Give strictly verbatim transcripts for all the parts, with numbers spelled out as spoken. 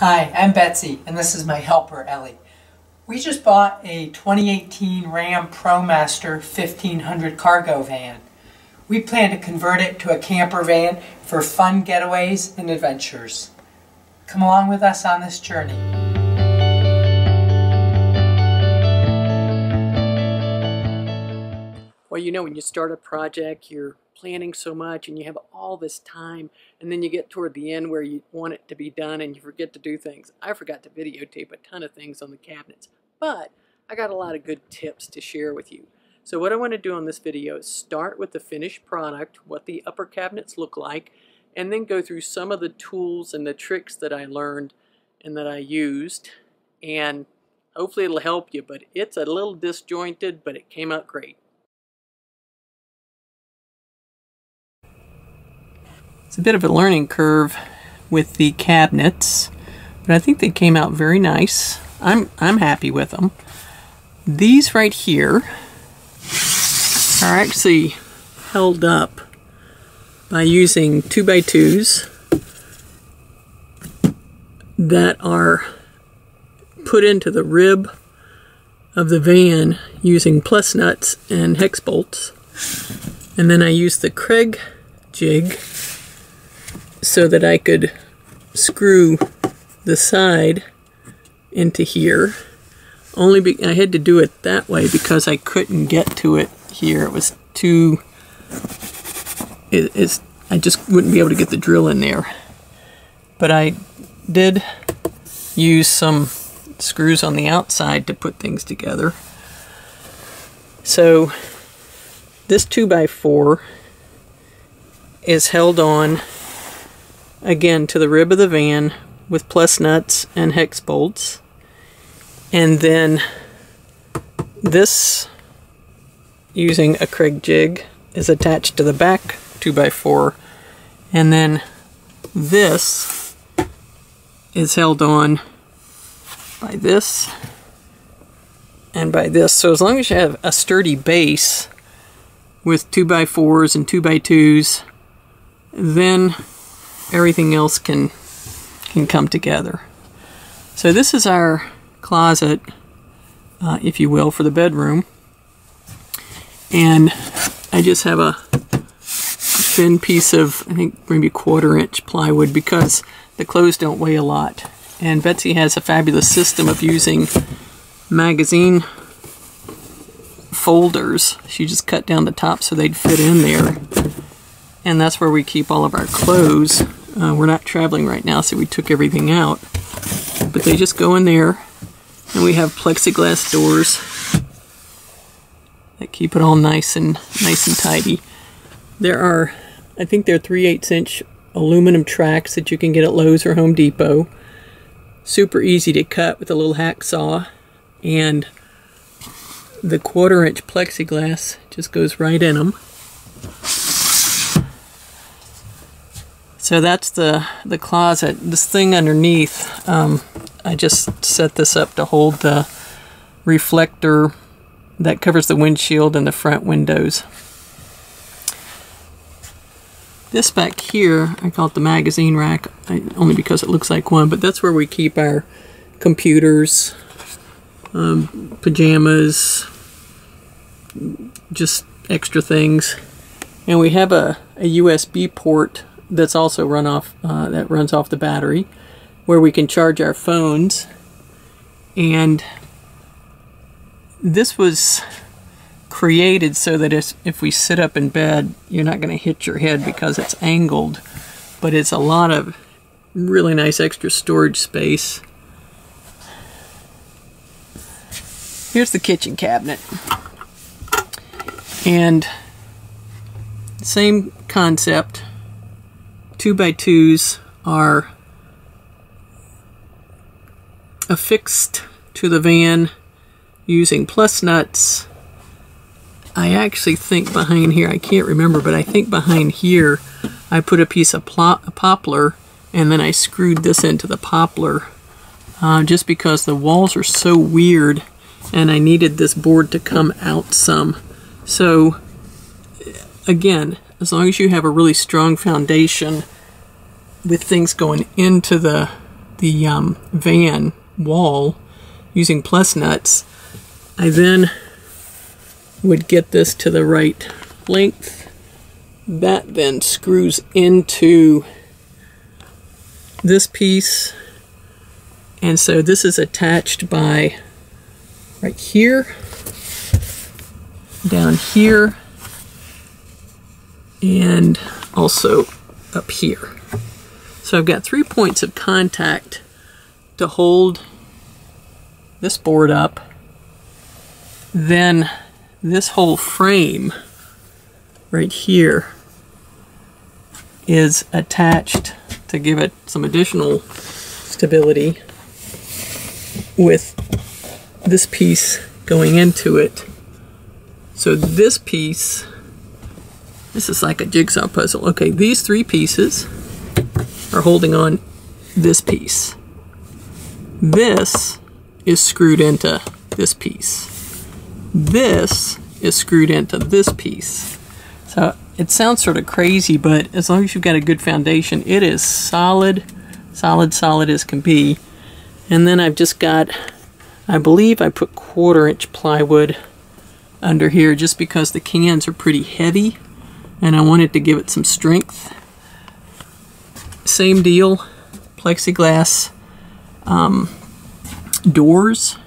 Hi, I'm Betsy, and this is my helper, Ellie. We just bought a twenty eighteen Ram ProMaster fifteen hundred cargo van. We plan to convert it to a camper van for fun getaways and adventures. Come along with us on this journey. Well, you know, when you start a project, you're planning so much and you have all this time, and then you get toward the end where you want it to be done and you forget to do things. I forgot to videotape a ton of things on the cabinets, but I got a lot of good tips to share with you. So what I want to do on this video is start with the finished product, what the upper cabinets look like, and then go through some of the tools and the tricks that I learned and that I used, and hopefully it'll help you. But it's a little disjointed, but it came out great. It's a bit of a learning curve with the cabinets, but I think they came out very nice. I'm, I'm happy with them. These right here are actually held up by using two by twos that are put into the rib of the van using Plusnuts and hex bolts. And then I use the Kreg jig so that I could screw the side into here. Only be I had to do it that way because I couldn't get to it here. It was too, it, it's, I just wouldn't be able to get the drill in there. But I did use some screws on the outside to put things together. So this two by four is held on again to the rib of the van with Plusnuts and hex bolts, and then this, using a Kreg jig, is attached to the back two by four, and then this is held on by this and by this. So as long as you have a sturdy base with two by fours and two by twos, then everything else can can come together. So this is our closet, uh, if you will, for the bedroom. And I just have a thin piece of, I think, maybe a quarter inch plywood because the clothes don't weigh a lot. And Betsy has a fabulous system of using magazine folders. She just cut down the top so they'd fit in there. And that's where we keep all of our clothes. Uh, we're not traveling right now, so we took everything out. But they just go in there, and we have plexiglass doors that keep it all nice and nice and tidy. There are, I think they're three eighths inch aluminum tracks that you can get at Lowes or Home Depot. Super easy to cut with a little hacksaw, and the quarter inch plexiglass just goes right in them. So that's the, the closet. This thing underneath, um, I just set this up to hold the reflector that covers the windshield and the front windows. This back here, I call it the magazine rack, I, only because it looks like one, but that's where we keep our computers, um, pajamas, just extra things. And we have a, a U S B port that's also run off, uh, that runs off the battery, where we can charge our phones. And this was created so that if, if we sit up in bed, you're not going to hit your head because it's angled, but it's a lot of really nice extra storage space. Here's the kitchen cabinet. And same concept. Two by twos are affixed to the van using Plusnuts. I actually think behind here, I can't remember, but I think behind here I put a piece of plop, a poplar, and then I screwed this into the poplar, uh, just because the walls are so weird and I needed this board to come out some. So again, as long as you have a really strong foundation with things going into the, the um, van wall using Plusnuts, I then would get this to the right length. That then screws into this piece, and so this is attached by right here, down here, and also up here. So I've got three points of contact to hold this board up. Then this whole frame right here is attached to give it some additional stability with this piece going into it. So this piece, this is like a jigsaw puzzle. Okay, these three pieces are holding on this piece. This is screwed into this piece. This is screwed into this piece. So it sounds sort of crazy, but as long as you've got a good foundation, it is solid, solid, solid as can be. And then I've just got, I believe I put quarter inch plywood under here just because the cans are pretty heavy and I wanted to give it some strength. Same deal, plexiglass um, doors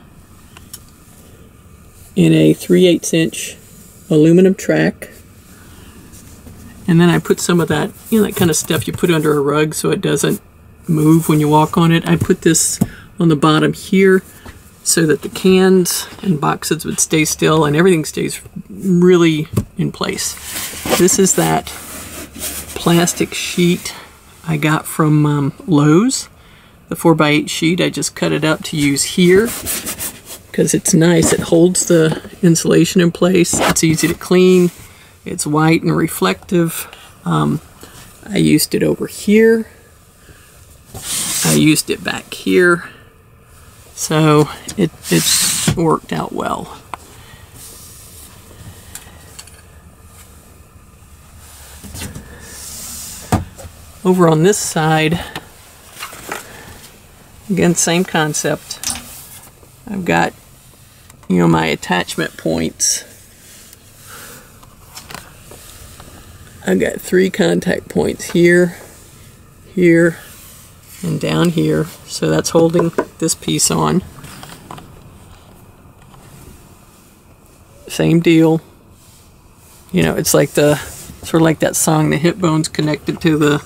in a three eighths inch aluminum track. And then I put some of that, you know, that kind of stuff you put under a rug so it doesn't move when you walk on it. I put this on the bottom here so that the cans and boxes would stay still and everything stays really in place. This is that plastic sheet I got from um, Lowes, the four by eight sheet. I just cut it out to use here because it's nice. It holds the insulation in place. It's easy to clean. It's white and reflective. Um, I used it over here. I used it back here. So it, it's worked out well. Over on this side, again, same concept. I've got, you know, my attachment points. I've got three contact points here, here, and down here. So that's holding this piece on. Same deal. You know, it's like the, sort of like that song, the hip bone's connected to the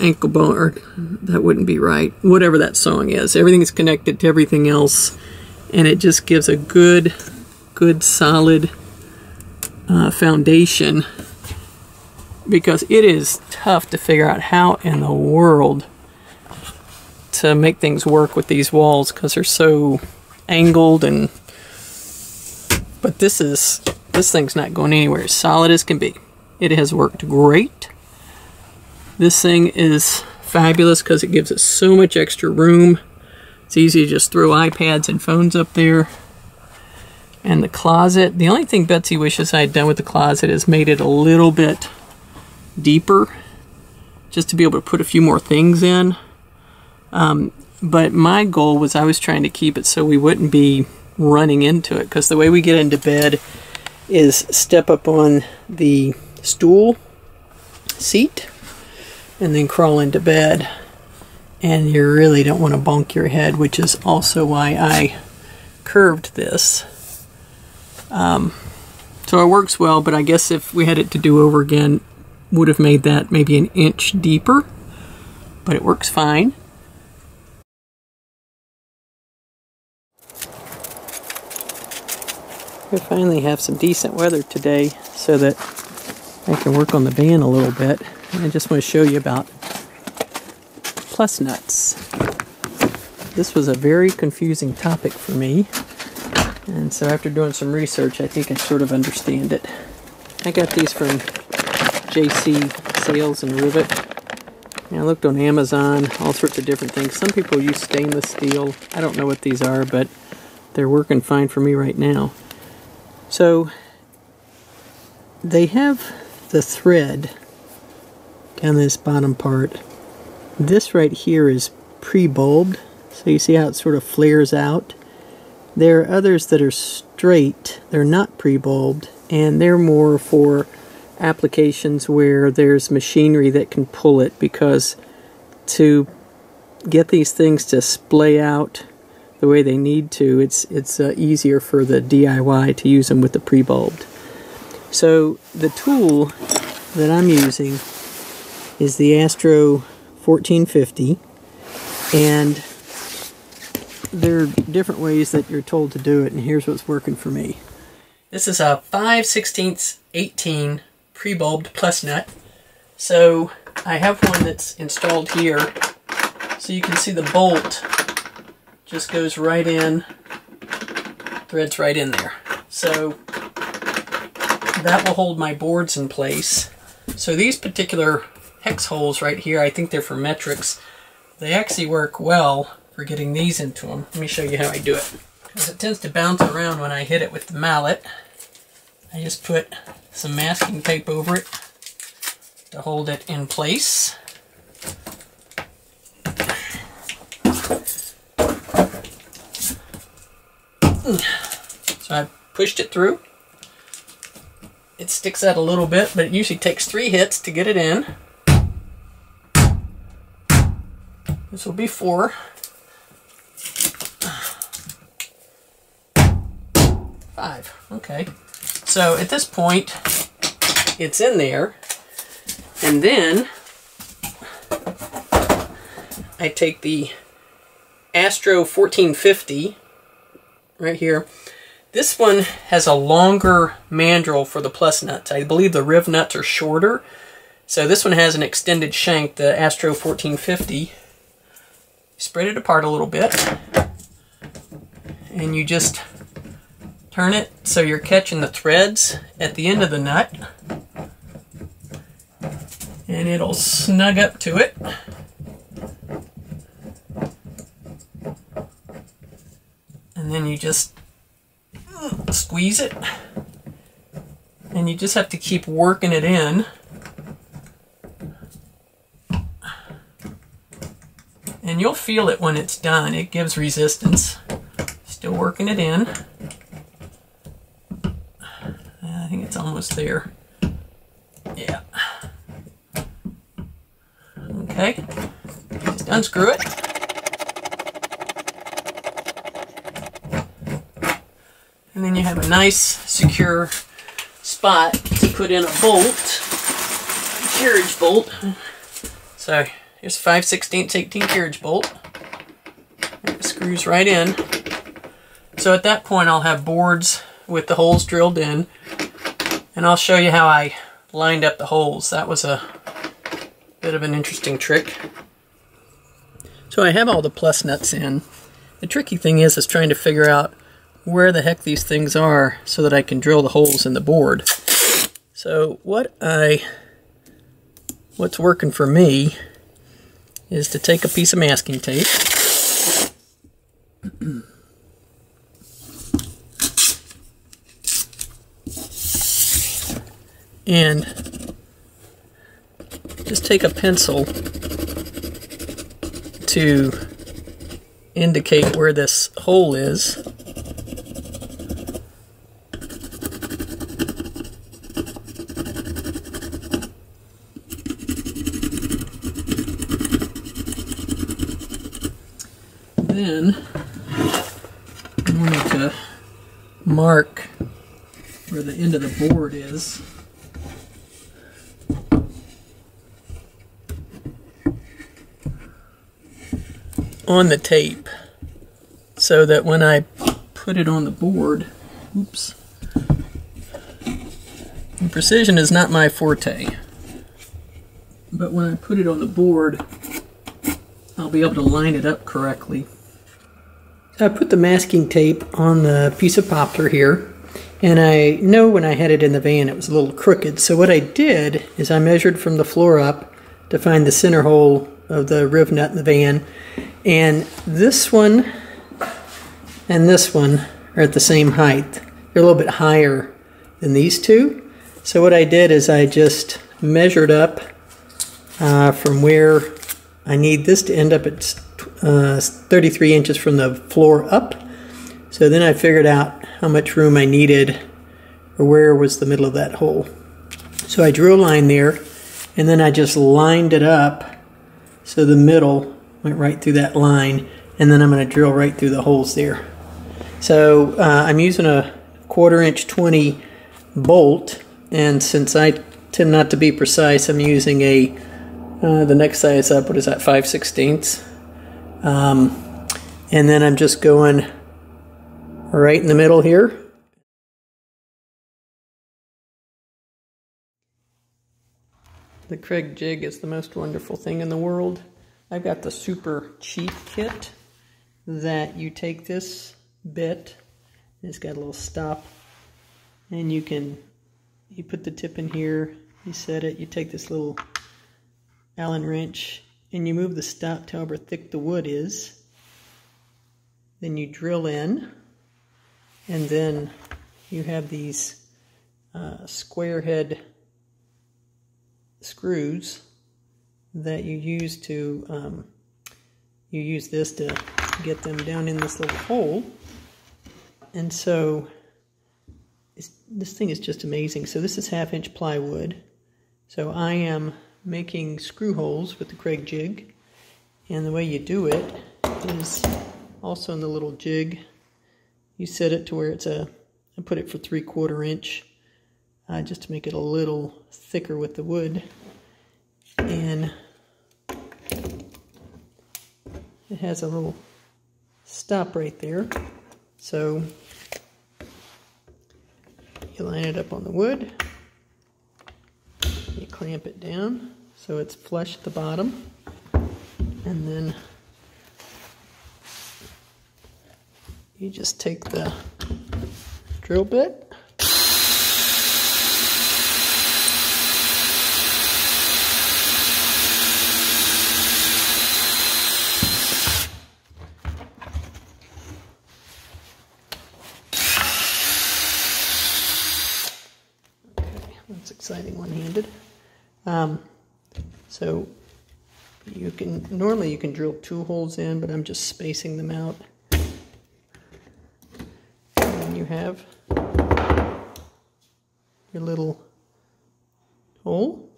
ankle bone, or that wouldn't be right. Whatever that song is, everything is connected to everything else, and it just gives a good, good, solid uh, foundation, because it is tough to figure out how in the world to make things work with these walls because they're so angled. And but this is this thing's not going anywhere. It's solid as can be. It has worked great. This thing is fabulous because it gives us so much extra room. It's easy to just throw iPads and phones up there. And the closet, the only thing Betsy wishes I had done with the closet is made it a little bit deeper, just to be able to put a few more things in. Um, but my goal was I was trying to keep it so we wouldn't be running into it, because the way we get into bed is step up on the stool seat and then crawl into bed, and you really don't want to bonk your head, which is also why I curved this. Um, so it works well, but I guess if we had it to do over again, would have made that maybe an inch deeper, but it works fine. We finally have some decent weather today so that I can work on the van a little bit. And I just want to show you about Plusnuts. This was a very confusing topic for me, and so after doing some research, I think I sort of understand it. I got these from J C Sales and Rivet. And I looked on Amazon, all sorts of different things. Some people use stainless steel. I don't know what these are, but they're working fine for me right now. So they have the thread down this bottom part. This right here is pre-bulbed, so you see how it sort of flares out. There are others that are straight, they're not pre-bulbed, and they're more for applications where there's machinery that can pull it, because to get these things to splay out the way they need to, it's it's uh, easier for the D I Y to use them with the pre-bulbed. So the tool that I'm using is the Astro fourteen fifty, and there are different ways that you're told to do it, and here's what's working for me. This is a five sixteenths eighteen pre-bulbed plus nut. So I have one that's installed here, so you can see the bolt just goes right in, threads right in there. So that will hold my boards in place. So these particular hex holes right here, I think they're for metrics. They actually work well for getting these into them. Let me show you how I do it. Because it tends to bounce around when I hit it with the mallet. I just put some masking tape over it to hold it in place. So I pushed it through. It sticks out a little bit, but it usually takes three hits to get it in. This will be four. Five. Okay. So at this point, it's in there. And then I take the Astro fourteen fifty right here. This one has a longer mandrel for the plus nuts. I believe the riv nuts are shorter. So this one has an extended shank, the Astro fourteen fifty. Spread it apart a little bit, and you just turn it so you're catching the threads at the end of the nut, and it'll snug up to it. And then you just squeeze it, and you just have to keep working it in. And you'll feel it when it's done. It gives resistance. Still working it in. I think it's almost there. Yeah. Okay. Just unscrew it. And then you have a nice, secure spot to put in a bolt. A carriage bolt. So here's a five sixteenths eighteen carriage bolt. It screws right in. So at that point I'll have boards with the holes drilled in, and I'll show you how I lined up the holes. That was a bit of an interesting trick. So I have all the plus nuts in. The tricky thing is is trying to figure out where the heck these things are so that I can drill the holes in the board. So what I what's working for me is to take a piece of masking tape and just take a pencil to indicate where this hole is. Then I'm going to mark where the end of the board is. On the tape, so that when I put it on the board, oops, and precision is not my forte, but when I put it on the board, I'll be able to line it up correctly. I put the masking tape on the piece of poplar here, and I know when I had it in the van it was a little crooked, so what I did is I measured from the floor up to find the center hole of the riv nut in the van. And this one and this one are at the same height. They're a little bit higher than these two. So what I did is I just measured up uh, from where I need this to end up at uh, thirty-three inches from the floor up. So then I figured out how much room I needed, or where was the middle of that hole. So I drew a line there, and then I just lined it up so the middle went right through that line, and then I'm going to drill right through the holes there. So uh, I'm using a quarter inch twenty bolt, and since I tend not to be precise, I'm using a uh, the next size up, what is that, five sixteenths, um, and then I'm just going right in the middle here. The Kreg jig is the most wonderful thing in the world. I've got the super cheap kit that you take this bit, it's got a little stop, and you can, you put the tip in here, you set it, you take this little Allen wrench, and you move the stop to however thick the wood is. Then you drill in, and then you have these uh, square head screws that you use to, um, you use this to get them down in this little hole. And so it's, this thing is just amazing. So this is half inch plywood. So I am making screw holes with the Kreg jig. And the way you do it is also in the little jig. You set it to where it's a, I put it for three quarter inch uh, just to make it a little thicker with the wood. And it has a little stop right there. So you line it up on the wood, you clamp it down so it's flush at the bottom, and then you just take the drill bit. Exciting one-handed. Um, so you can, normally you can drill two holes in, but I'm just spacing them out. And then you have your little hole.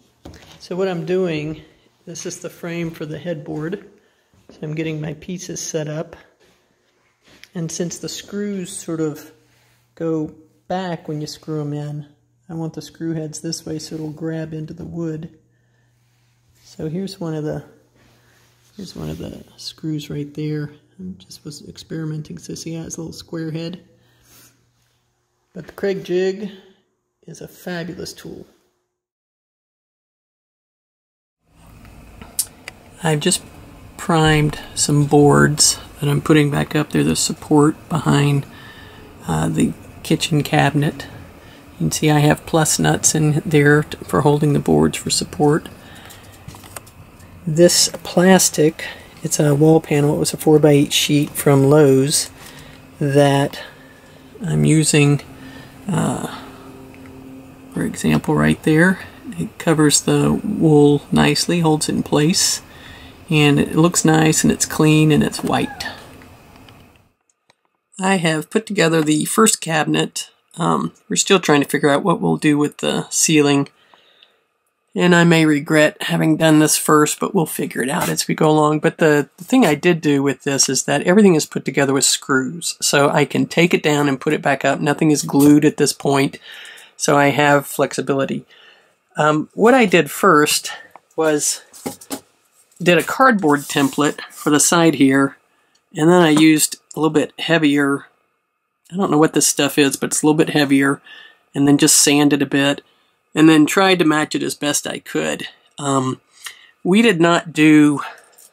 So what I'm doing, this is the frame for the headboard. So I'm getting my pieces set up. And since the screws sort of go back when you screw them in, I want the screw heads this way so it'll grab into the wood. So here's one of the here's one of the screws right there. I just was experimenting, so see how it's a little square head. But the Kreg jig is a fabulous tool. I've just primed some boards that I'm putting back up there. There's support behind uh, the kitchen cabinet. You can see I have Plusnuts in there for holding the boards for support. This plastic, it's a wall panel. It was a four by eight sheet from Lowes that I'm using uh, for example right there. It covers the wool nicely, holds it in place, and it looks nice, and it's clean, and it's white. I have put together the first cabinet. Um, we're still trying to figure out what we'll do with the ceiling, and I may regret having done this first, but we'll figure it out as we go along. But the, the thing I did do with this is that everything is put together with screws, so I can take it down and put it back up. Nothing is glued at this point, so I have flexibility. Um, what I did first was did a cardboard template for the side here, and then I used a little bit heavier, I don't know what this stuff is, but it's a little bit heavier, and then just sanded a bit, and then tried to match it as best I could. Um, we did not do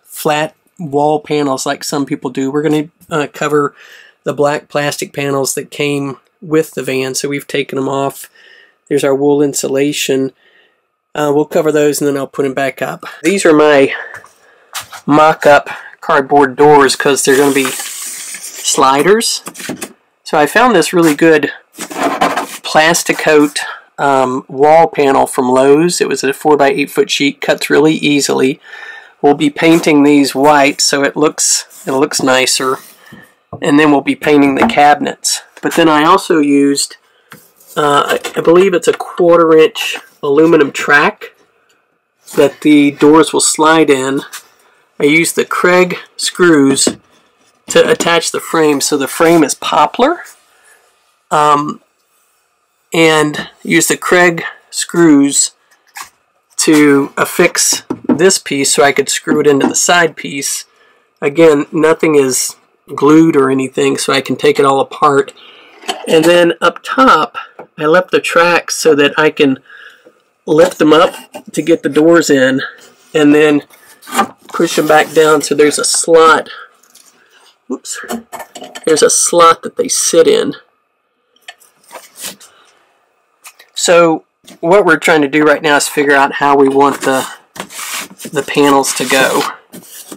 flat wall panels like some people do. We're going to uh, cover the black plastic panels that came with the van, so we've taken them off. There's our wool insulation. Uh, we'll cover those, and then I'll put them back up. These are my mock-up cardboard doors because they're going to be sliders. So I found this really good Plasticoat um, wall panel from Lowe's. It was a four by eight foot sheet, cuts really easily. We'll be painting these white so it looks it looks nicer, and then we'll be painting the cabinets. But then I also used, uh, I, I believe it's a quarter inch aluminum track that the doors will slide in. I used the Kreg screws to attach the frame, so the frame is poplar, um, and use the Kreg screws to affix this piece so I could screw it into the side piece. Again, nothing is glued or anything, so I can take it all apart. And then up top, I left the tracks so that I can lift them up to get the doors in and then push them back down, so there's a slot. Whoops. There's a slot that they sit in. So what we're trying to do right now is figure out how we want the the panels to go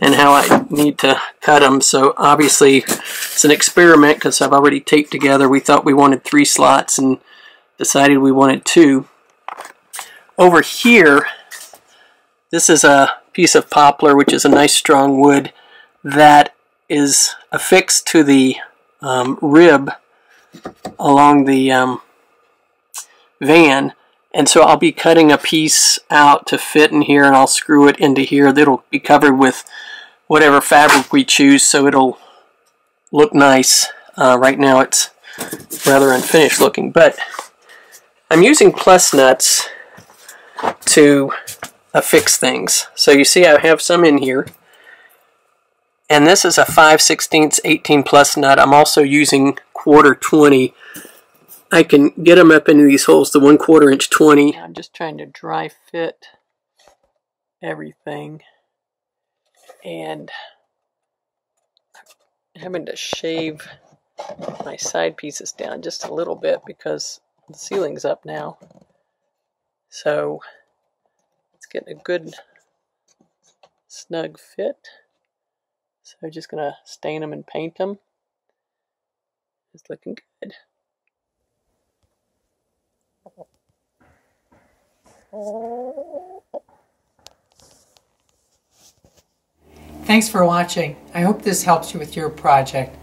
and how I need to cut them. So obviously it's an experiment because I've already taped together. We thought we wanted three slots and decided we wanted two. Over here, this is a piece of poplar, which is a nice strong wood that is affixed to the um, rib along the um, van. And so I'll be cutting a piece out to fit in here, and I'll screw it into here. That'll be covered with whatever fabric we choose, so it'll look nice. Uh, right now it's rather unfinished looking, but I'm using Plusnuts to affix things. So you see I have some in here, and this is a five sixteenths eighteen plus nut. I'm also using quarter twenty. I can get them up into these holes, the one quarter inch twenty. I'm just trying to dry fit everything and having to shave my side pieces down just a little bit because the ceiling's up now. So it's getting a good snug fit. So I'm just gonna stain them and paint them. It's looking good. Thanks for watching. I hope this helps you with your project.